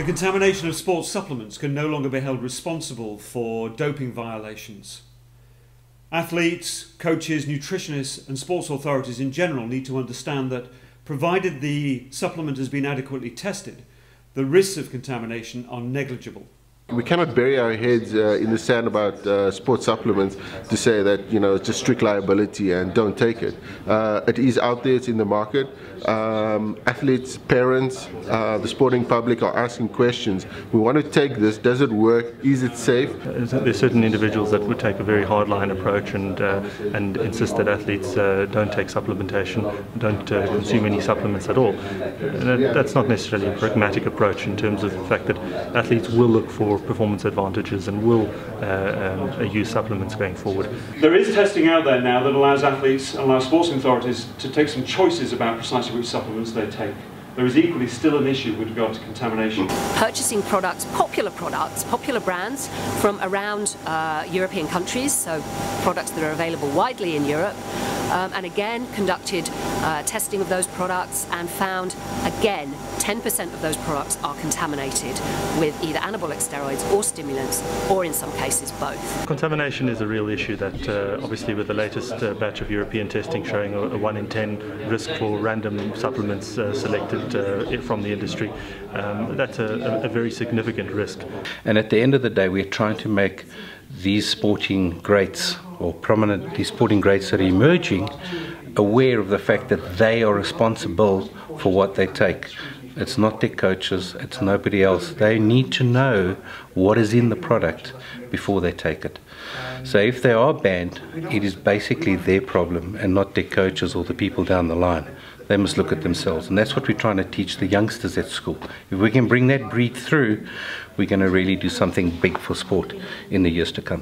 The contamination of sports supplements can no longer be held responsible for doping violations. Athletes, coaches, nutritionists and sports authorities in general need to understand that, provided the supplement has been adequately tested, the risks of contamination are negligible. We cannot bury our heads in the sand about sports supplements to say that, you know, it's a strict liability and don't take it. It is out there, it's in the market. Athletes, parents, the sporting public are asking questions. We want to take this. Does it work? Is it safe? There's certain individuals that would take a very hard-line approach and insist that athletes don't take supplementation, don't consume any supplements at all. That's not necessarily a pragmatic approach in terms of the fact that athletes will look for performance advantages and will use supplements going forward. There is testing out there now that allows athletes and allows sports authorities to take some choices about precisely which supplements they take. There is equally still an issue with regard to contamination. Purchasing products, popular brands from around European countries, so products that are available widely in Europe, and again conducted testing of those products and found again 10% of those products are contaminated with either anabolic steroids or stimulants, or in some cases both. Contamination is a real issue that obviously with the latest batch of European testing showing a 1 in 10 risk for random supplements selected from the industry, that's a very significant risk. And at the end of the day, we're trying to make these sporting greats, or prominent these sporting greats that are emerging, aware of the fact that they are responsible for what they take. It's not their coaches, it's nobody else. They need to know what is in the product before they take it. So if they are banned, it is basically their problem and not their coaches or the people down the line. They must look at themselves, and that's what we're trying to teach the youngsters at school. If we can bring that breed through, we're going to really do something big for sport in the years to come.